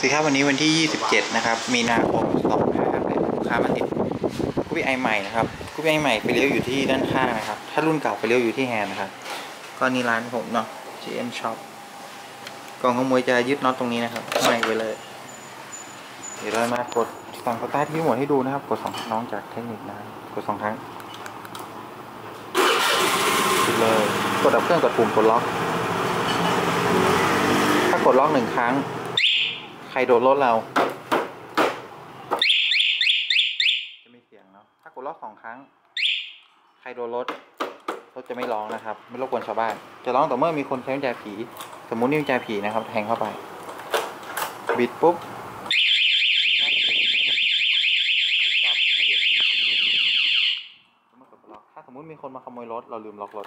สิครับวันนี้วันที่27นะครับมีนาคม2558ลูกค้ามาติดกุ๊ปปี้ไอใหม่นะครับกุ๊ปปี้ไอใหม่ไปเลี้ยวอยู่ที่ด้านข้างนะครับถ้ารุ่นเก่าไปเลี้ยวอยู่ที่แฮนด์นะครับก็นี่ร้านผมเนาะ G M Shop กล่องขโมยจะยึดน็อตตรงนี้นะครับไม่ไปเลยเดี๋ยวเรามากดสั่งสตาร์ทที่หมวดให้ดูนะครับกด2ครั้งน้องจากเทคนิคนะกด2ครั้งเลยกดดับเครื่องกดปุ่มกดล็อกถ้ากดล็อก1ครั้งใครโดดรถเราจะไม่เสียงเนาะถ้ากดล็อก2ครั้งใครโดดรถจะไม่ร้องนะครับไม่รบกวนชาวบ้านจะร้องต่อเมื่อมีคนใช้กุญแจผีสมมุตินี่กุญแจผีนะครับแทงเข้าไปบิดปุ๊บถ้าสมมุติมีคนมาขโมยรถเราลืมล็อกรถ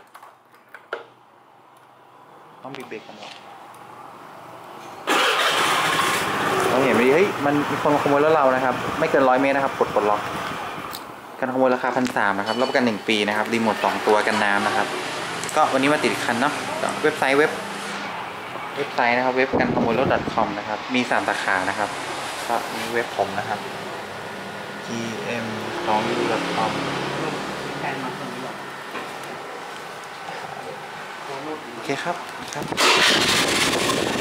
ต้องบิดเบรกกันหรอเราเห็นไหมเฮ้ยมันมีคนมาขโมยรถเรานะครับไม่เกิน100 เมตรนะครับกดล็อกการขโมยราคา 1,300 นะครับรับประกัน1 ปีนะครับรีโมท2ตัวกันน้ำนะครับก็วันนี้มาติดคันเนาะเว็บไซต์เว็บไซต์นะครับเว็บการขโมยรถ .com นะครับมี3สาขานะครับก็มีเว็บผมนะครับ gm.comโอเคครับ